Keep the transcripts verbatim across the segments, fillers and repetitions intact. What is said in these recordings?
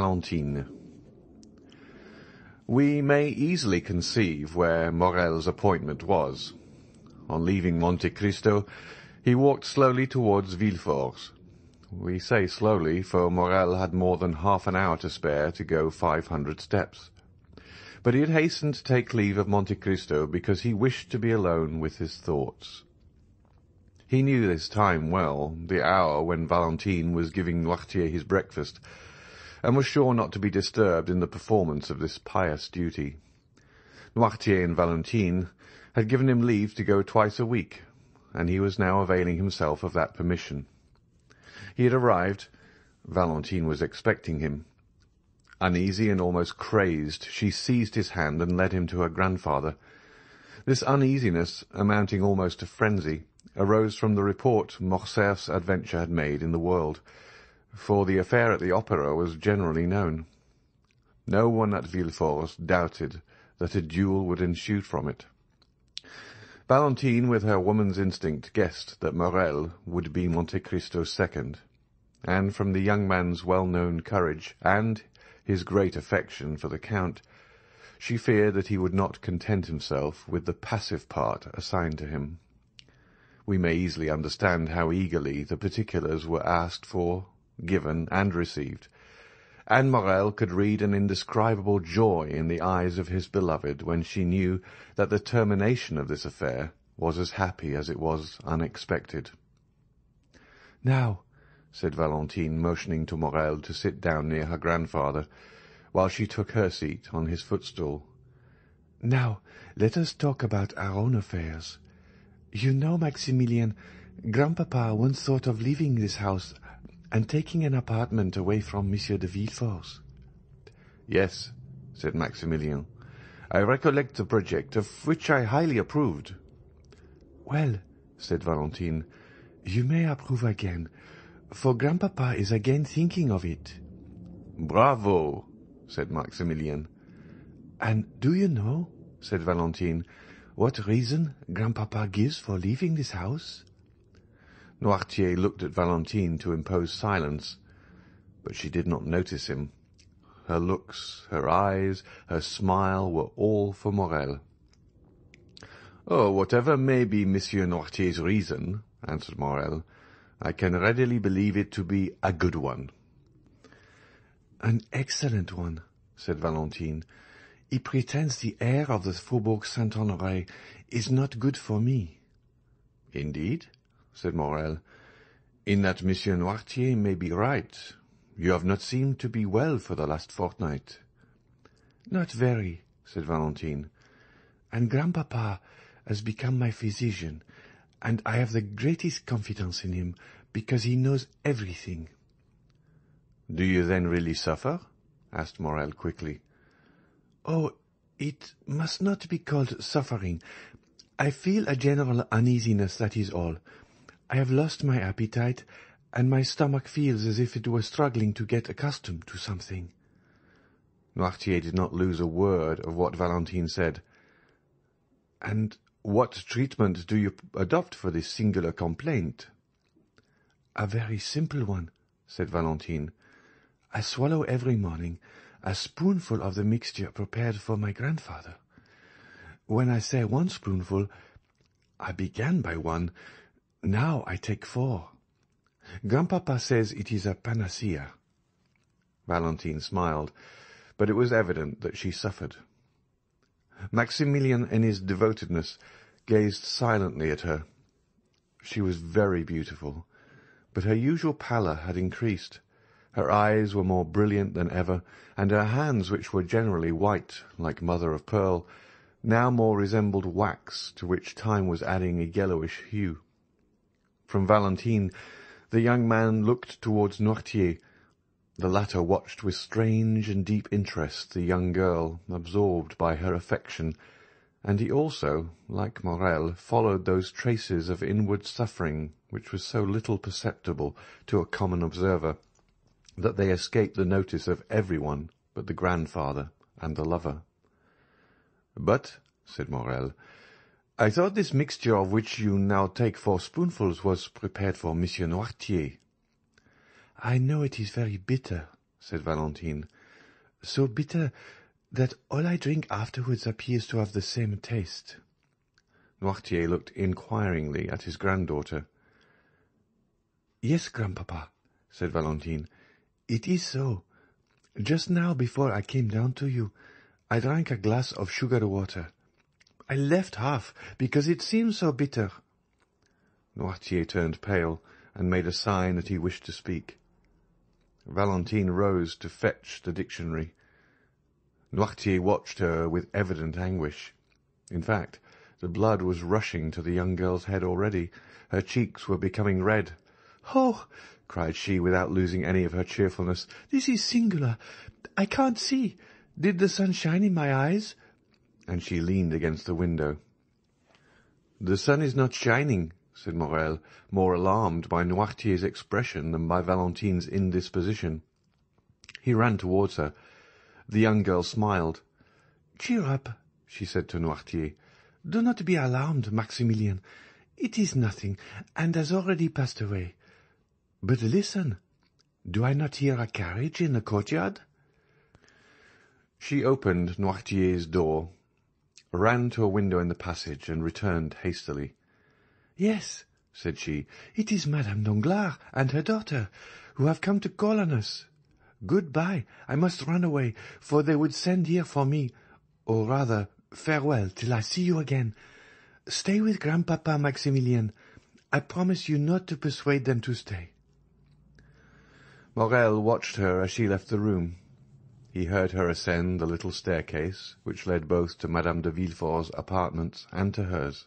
Valentine. We may easily conceive where Morel's appointment was. On leaving Monte Cristo, he walked slowly towards Villefort's. We say slowly, for Morel had more than half an hour to spare to go five hundred steps. But he had hastened to take leave of Monte Cristo because he wished to be alone with his thoughts. He knew this time well, the hour when Valentine was giving Noirtier his breakfast, and was sure not to be disturbed in the performance of this pious duty. Noirtier and Valentine had given him leave to go twice a week, and he was now availing himself of that permission. He had arrived. Valentine was expecting him. Uneasy and almost crazed, she seized his hand and led him to her grandfather. This uneasiness, amounting almost to frenzy, arose from the report Morcerf's adventure had made in the world, for the affair at the opera was generally known. No one at Villefort doubted that a duel would ensue from it. Valentine, with her woman's instinct, guessed that Morel would be Monte Cristo's second, and from the young man's well-known courage and his great affection for the Count, she feared that he would not content himself with the passive part assigned to him. We may easily understand how eagerly the particulars were asked for, given, and received, and Morel could read an indescribable joy in the eyes of his beloved when she knew that the termination of this affair was as happy as it was unexpected. "Now," said Valentine, motioning to Morel to sit down near her grandfather, while she took her seat on his footstool. "Now let us talk about our own affairs. You know, Maximilian, grandpapa once thought of leaving this house and taking an apartment away from Monsieur de Villefort's." "Yes," said Maximilian, "I recollect the project, of which I highly approved." "Well," said Valentine, "you may approve again, for grandpapa is again thinking of it." "Bravo!" said Maximilian. "And do you know," said Valentine, "what reason grandpapa gives for leaving this house?" Noirtier looked at Valentine to impose silence, but she did not notice him. Her looks, her eyes, her smile were all for Morel. "Oh, whatever may be Monsieur Noirtier's reason," answered Morel, "I can readily believe it to be a good one." "An excellent one," said Valentine. "He pretends the air of the Faubourg Saint-Honoré is not good for me." "Indeed?" said Morel. "In that Monsieur Noirtier may be right. You have not seemed to be well for the last fortnight." "Not very," said Valentine, "and grandpapa has become my physician, and I have the greatest confidence in him, because he knows everything." "Do you then really suffer?" asked Morel quickly. "Oh, it must not be called suffering. I feel a general uneasiness, that is all. I have lost my appetite, and my stomach feels as if it were struggling to get accustomed to something." Noirtier did not lose a word of what Valentine said. "And what treatment do you adopt for this singular complaint?" "A very simple one," said Valentine. "I swallow every morning a spoonful of the mixture prepared for my grandfather. When I say one spoonful, I began by one, now I take four. Grandpapa says it is a panacea." Valentine smiled, but it was evident that she suffered. Maximilian, in his devotedness, gazed silently at her. She was very beautiful, but her usual pallor had increased. Her eyes were more brilliant than ever, and her hands, which were generally white, like mother-of-pearl, now more resembled wax, to which time was adding a yellowish hue. From Valentine, the young man looked towards Noirtier. The latter watched with strange and deep interest the young girl, absorbed by her affection, and he also, like Morel, followed those traces of inward suffering which was so little perceptible to a common observer that they escaped the notice of everyone but the grandfather and the lover. "But," said Morel, "I thought this mixture of which you now take four spoonfuls was prepared for Monsieur Noirtier." "I know it is very bitter," said Valentine, "so bitter that all I drink afterwards appears to have the same taste." Noirtier looked inquiringly at his granddaughter. "Yes, grandpapa," said Valentine, "it is so. Just now, before I came down to you, I drank a glass of sugar water. I left half, because it seemed so bitter." Noirtier turned pale, and made a sign that he wished to speak. Valentine rose to fetch the dictionary. Noirtier watched her with evident anguish. In fact, the blood was rushing to the young girl's head already. Her cheeks were becoming red. "Oh!" cried she, without losing any of her cheerfulness. "This is singular. I can't see. Did the sun shine in my eyes?" And she leaned against the window. "The sun is not shining," said Morel, more alarmed by Noirtier's expression than by Valentine's indisposition. He ran towards her. The young girl smiled. "Cheer up," she said to Noirtier. "Do not be alarmed, Maximilian. It is nothing, and has already passed away. But listen, do I not hear a carriage in the courtyard?" She opened Noirtier's door, ran to a window in the passage, and returned hastily. "Yes," said she, "it is Madame Danglars and her daughter, who have come to call on us. Good-bye, I must run away, for they would send here for me, or rather, farewell, till I see you again. Stay with Grandpapa, Maximilian. I promise you not to persuade them to stay." Morel watched her as she left the room. He heard her ascend the little staircase, which led both to Madame de Villefort's apartments and to hers.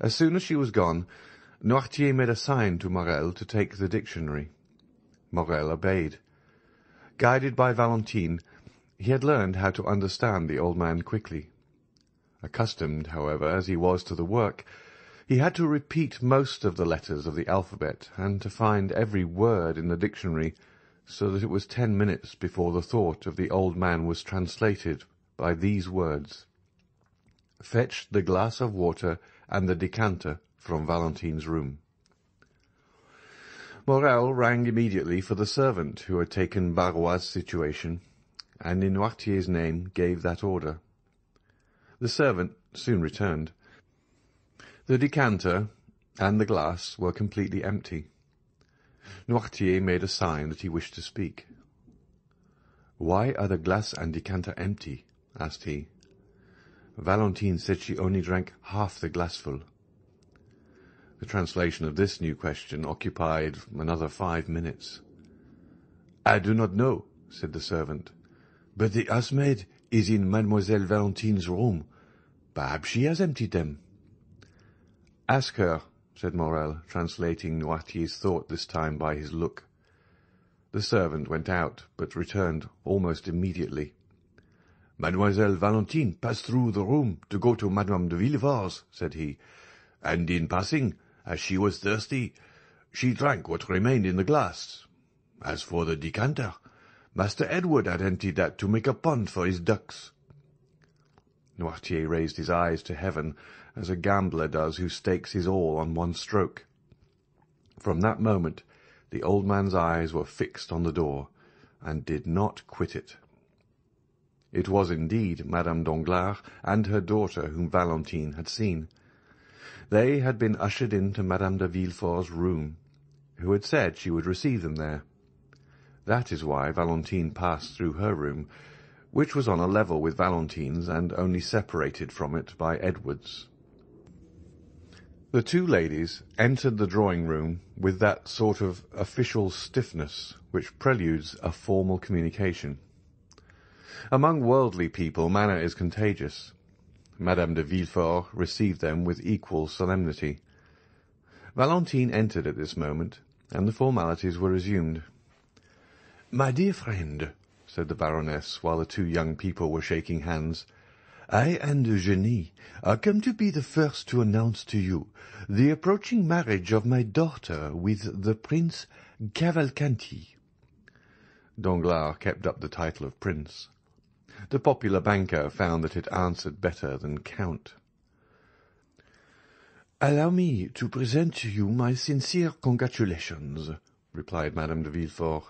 As soon as she was gone, Noirtier made a sign to Morel to take the dictionary. Morel obeyed. Guided by Valentine, he had learned how to understand the old man quickly. Accustomed, however, as he was to the work, he had to repeat most of the letters of the alphabet, and to find every word in the dictionary, so that it was ten minutes before the thought of the old man was translated by these words: "Fetched the glass of water and the decanter from Valentine's room." Morel rang immediately for the servant who had taken Barrois's situation, and in Noirtier's name gave that order. The servant soon returned. The decanter and the glass were completely empty. Noirtier made a sign that he wished to speak. "Why are the glass and decanter empty?" asked he. "Valentine said she only drank half the glassful." The translation of this new question occupied another five minutes. "I do not know," said the servant, "but the housemaid is in Mademoiselle Valentine's room. Perhaps she has emptied them." "Ask her," said Morel, translating Noirtier's thought this time by his look. The servant went out, but returned almost immediately. "Mademoiselle Valentine passed through the room to go to Madame de Villefort's," said he, "and in passing, as she was thirsty, she drank what remained in the glass. As for the decanter, Master Edward had emptied that to make a pond for his ducks." Noirtier raised his eyes to heaven, as a gambler does who stakes his all on one stroke. From that moment the old man's eyes were fixed on the door, and did not quit it. It was indeed Madame Danglars and her daughter whom Valentine had seen. They had been ushered into Madame de Villefort's room, who had said she would receive them there. That is why Valentine passed through her room, which was on a level with Valentine's and only separated from it by Edward's. The two ladies entered the drawing-room with that sort of official stiffness which preludes a formal communication. Among worldly people manner is contagious. Madame de Villefort received them with equal solemnity. Valentine entered at this moment, and the formalities were resumed. "My dear friend," said the Baroness, while the two young people were shaking hands, "I and Eugénie are come to be the first to announce to you the approaching marriage of my daughter with the Prince Cavalcanti." Danglars kept up the title of Prince. The popular banker found that it answered better than Count. "Allow me to present to you my sincere congratulations," replied Madame de Villefort.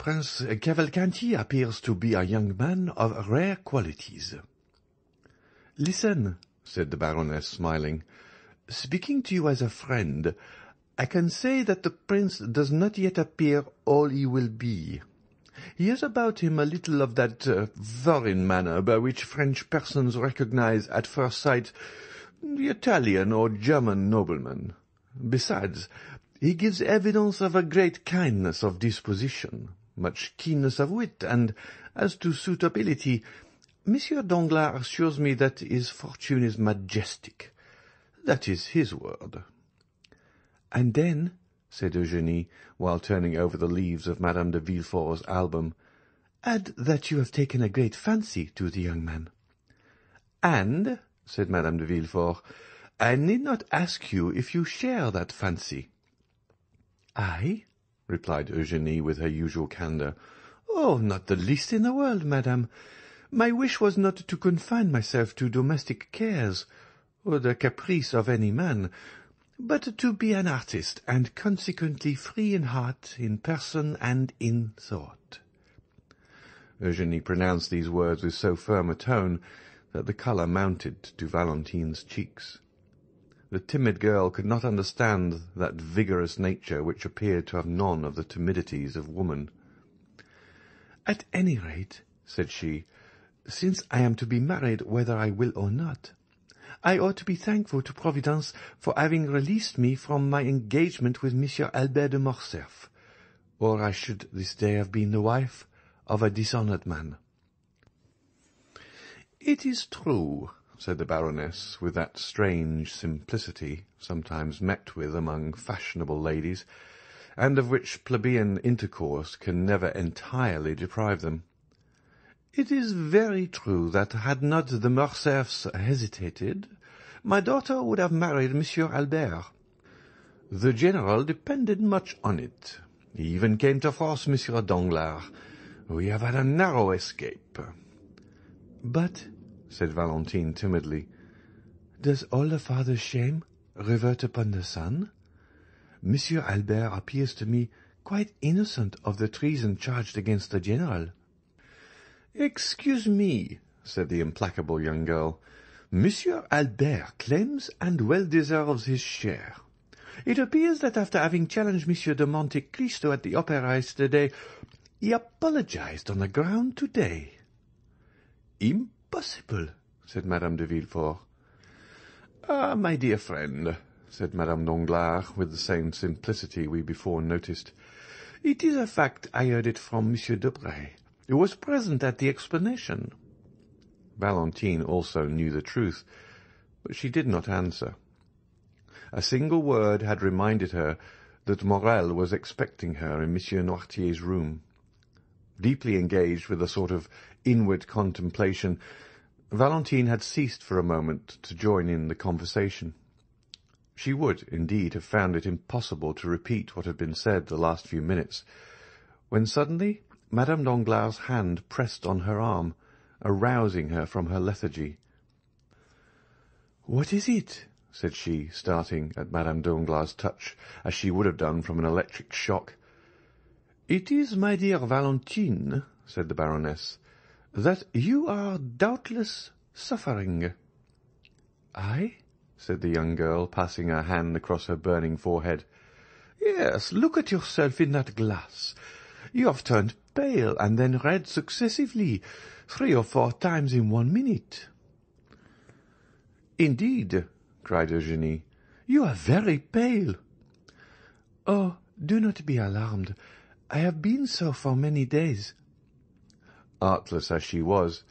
Prince Cavalcanti appears to be a young man of rare qualities. Listen, said the Baroness, smiling, speaking to you as a friend, I can say that the prince does not yet appear all he will be. He has about him a little of that uh, foreign manner by which French persons recognize at first sight the Italian or German nobleman. Besides, he gives evidence of a great kindness of disposition, much keenness of wit, and, as to suitability, Monsieur Danglars assures me that his fortune is majestic. That is his word. And then, said Eugénie, while turning over the leaves of Madame de Villefort's album, add that you have taken a great fancy to the young man. And, said Madame de Villefort, I need not ask you if you share that fancy. I? replied Eugénie with her usual candour. Oh, not the least in the world, madame. My wish was not to confine myself to domestic cares, or the caprice of any man, but to be an artist, and consequently free in heart, in person, and in thought. Eugénie pronounced these words with so firm a tone that the colour mounted to Valentine's cheeks. The timid girl could not understand that vigorous nature which appeared to have none of the timidities of woman. "At any rate," said she, "since I am to be married whether I will or not, I ought to be thankful to Providence for having released me from my engagement with Monsieur Albert de Morcerf, or I should this day have been the wife of a dishonoured man." "It is true," said the Baroness, with that strange simplicity sometimes met with among fashionable ladies, and of which plebeian intercourse can never entirely deprive them. "It is very true that had not the Morcerfs hesitated, my daughter would have married Monsieur Albert. The General depended much on it. He even came to force Monsieur Danglars. We have had a narrow escape." "But," said Valentine timidly, "does all the father's shame revert upon the son? Monsieur Albert appears to me quite innocent of the treason charged against the General." "Excuse me," said the implacable young girl, "Monsieur Albert claims and well deserves his share. It appears that after having challenged Monsieur de Monte Cristo at the opera yesterday, he apologized on the ground today." "Impossible!" "Impossible," said Madame de Villefort. "Ah, my dear friend," said Madame Danglars, with the same simplicity we before noticed, "it is a fact. I heard it from Monsieur Debray, who was present at the explanation." Valentine also knew the truth, but she did not answer. A single word had reminded her that Morel was expecting her in Monsieur Noirtier's room. Deeply engaged with a sort of inward contemplation, Valentine had ceased for a moment to join in the conversation. She would, indeed, have found it impossible to repeat what had been said the last few minutes, when suddenly Madame Danglars' hand pressed on her arm, arousing her from her lethargy. "What is it?" said she, starting at Madame Danglars' touch, as she would have done from an electric shock. "It is, my dear Valentine," said the Baroness, "that you are doubtless suffering." "I?" said the young girl, passing her hand across her burning forehead. "Yes, look at yourself in that glass. You have turned pale and then red successively, three or four times in one minute." "Indeed," cried Eugénie, "you are very pale." "Oh, do not be alarmed. I have been so for many days." Artless as she was,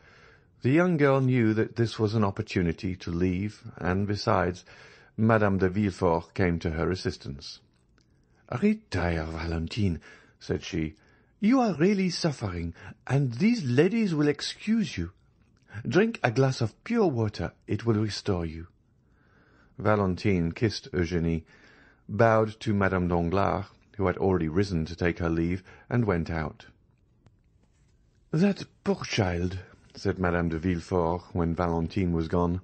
the young girl knew that this was an opportunity to leave, and besides, Madame de Villefort came to her assistance. "Retire, Valentine," said she. "You are really suffering, and these ladies will excuse you. Drink a glass of pure water. It will restore you." Valentine kissed Eugénie, bowed to Madame Danglars, who had already risen to take her leave, and went out. "That poor child," said Madame de Villefort, when Valentine was gone.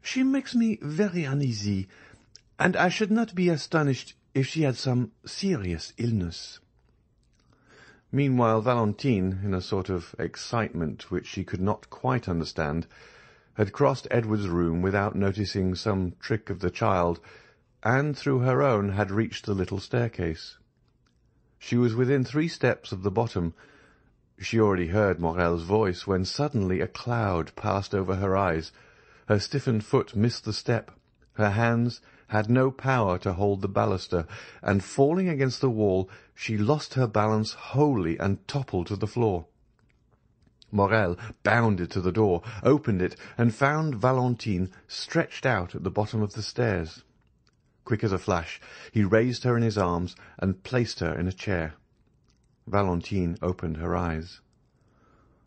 "She makes me very uneasy, and I should not be astonished if she had some serious illness." Meanwhile Valentine, in a sort of excitement which she could not quite understand, had crossed Edward's room without noticing some trick of the child, and through her own had reached the little staircase. She was within three steps of the bottom. She already heard Morel's voice, when suddenly a cloud passed over her eyes. Her stiffened foot missed the step. Her hands had no power to hold the baluster, and falling against the wall, she lost her balance wholly and toppled to the floor. Morel bounded to the door, opened it, and found Valentine stretched out at the bottom of the stairs. Quick as a flash, he raised her in his arms and placed her in a chair. Valentine opened her eyes.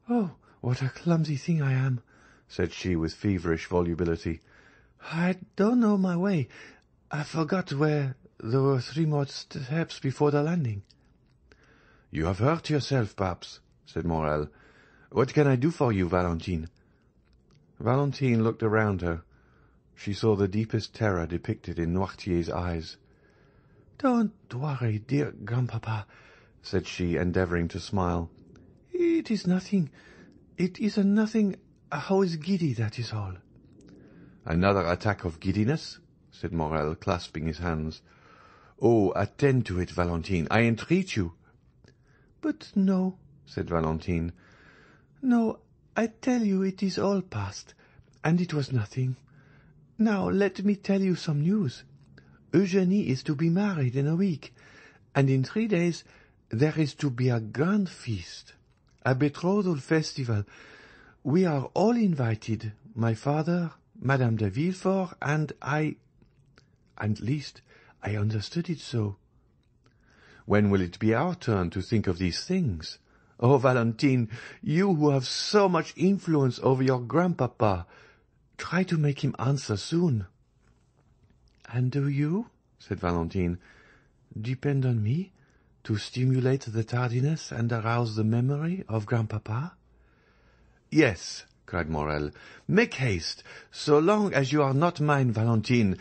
"Oh, what a clumsy thing I am," said she with feverish volubility. "I don't know my way. I forgot where there were three more steps before the landing." "You have hurt yourself, perhaps," said Morel. "What can I do for you, Valentine?" Valentine looked around her. She saw the deepest terror depicted in Noirtier's eyes. "Don't worry, dear grandpapa," said she, endeavouring to smile. "It is nothing. It is a nothing. I was giddy, that is all." "Another attack of giddiness?" said Morel, clasping his hands. "Oh, attend to it, Valentine, I entreat you." "But no," said Valentine. "No, I tell you it is all past, and it was nothing. Now let me tell you some news. Eugénie is to be married in a week, and in three days there is to be a grand feast, a betrothal festival. We are all invited, my father, Madame de Villefort, and I. At least I understood it so." "When will it be our turn to think of these things? Oh, Valentine, you who have so much influence over your grandpapa, try to make him answer soon." "And do you," said Valentine, "depend on me to stimulate the tardiness and arouse the memory of grandpapa?" "Yes," cried Morel, "make haste. So long as you are not mine, Valentine,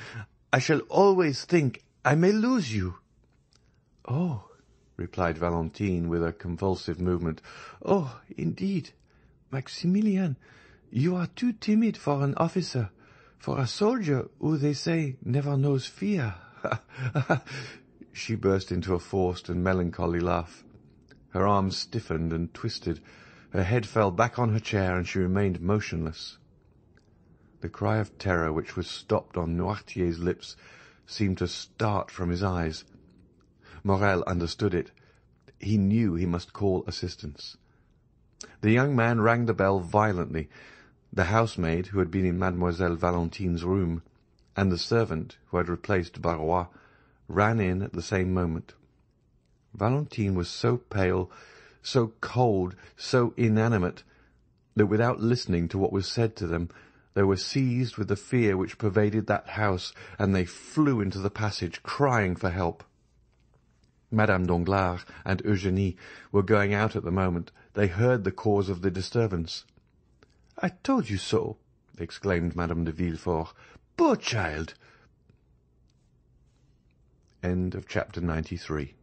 I shall always think I may lose you." "Oh," replied Valentine with a convulsive movement, "oh, indeed, Maximilian, you are too timid for an officer, for a soldier who, they say, never knows fear." She burst into a forced and melancholy laugh. Her arms stiffened and twisted, her head fell back on her chair, and she remained motionless. The cry of terror which was stopped on Noirtier's lips seemed to start from his eyes. Morel understood it. He knew he must call assistance. The young man rang the bell violently. The housemaid, who had been in Mademoiselle Valentine's room, and the servant, who had replaced Barrois, ran in at the same moment. Valentine was so pale, so cold, so inanimate, that without listening to what was said to them, they were seized with the fear which pervaded that house, and they flew into the passage, crying for help. Madame Danglars and Eugénie were going out at the moment. They heard the cause of the disturbance. "I told you so!" exclaimed Madame de Villefort. "Poor child!" End of chapter ninety-three.